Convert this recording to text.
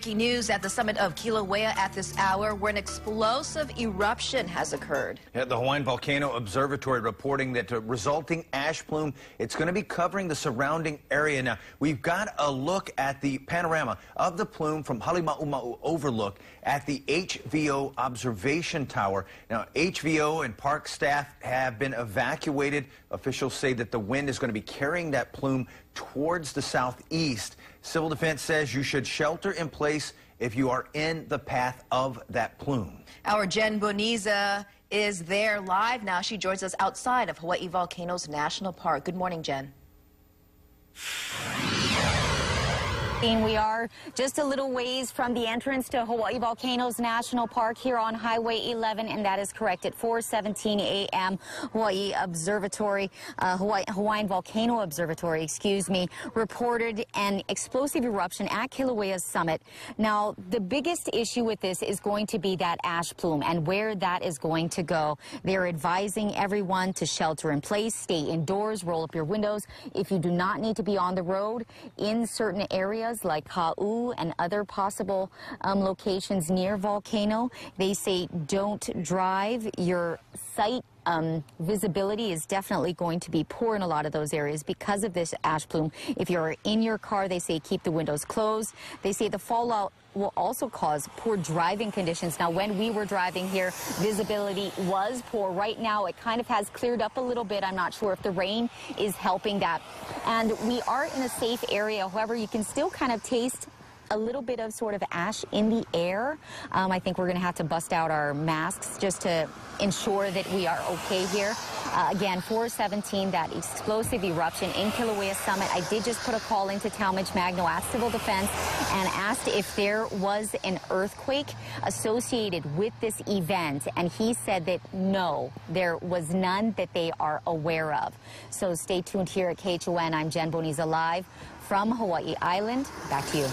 Breaking news at the summit of Kilauea at this hour, where an explosive eruption has occurred. Yeah, the Hawaiian Volcano Observatory reporting that the resulting ash plume, it's going to be covering the surrounding area. Now, we've got a look at the panorama of the plume from Halema'uma'u Overlook at the HVO Observation Tower. Now, HVO and park staff have been evacuated. Officials say that the wind is going to be carrying that plume towards the southeast. Civil Defense says you should shelter in place if you are in the path of that plume. Our Jen Boniza is there live now. She joins us outside of Hawaii Volcanoes National Park. Good morning, Jen. We are just a little ways from the entrance to Hawaii Volcanoes National Park here on Highway 11, and that is correct at 4:17 a.m. Hawaii Observatory, Hawaiian Volcano Observatory, reported an explosive eruption at Kilauea's summit. Now, the biggest issue with this is going to be that ash plume and where that is going to go. They're advising everyone to shelter in place, stay indoors, roll up your windows. If you do not need to be on the road in certain areas, like Ka'u and other possible locations near volcano, they say don't drive. Your site visibility is definitely going to be poor in a lot of those areas because of this ash plume. If you're in your car, they say keep the windows closed. They say the fallout will also cause poor driving conditions. Now, when we were driving here, visibility was poor. Right now, it kind of has cleared up a little bit. I'm not sure if the rain is helping that. And we are in a safe area. However, you can still kind of taste a little bit of sort of ash in the air. I think we're going to have to bust out our masks just to ensure that we are okay here. Again, 4:17, that explosive eruption in Kilauea Summit. I did just put a call into Talmadge Magno at Civil Defense and asked if there was an earthquake associated with this event, and he said that no, there was none that they are aware of. So stay tuned here at KHON. I'm Jen Boniza live from Hawaii Island. Back to you.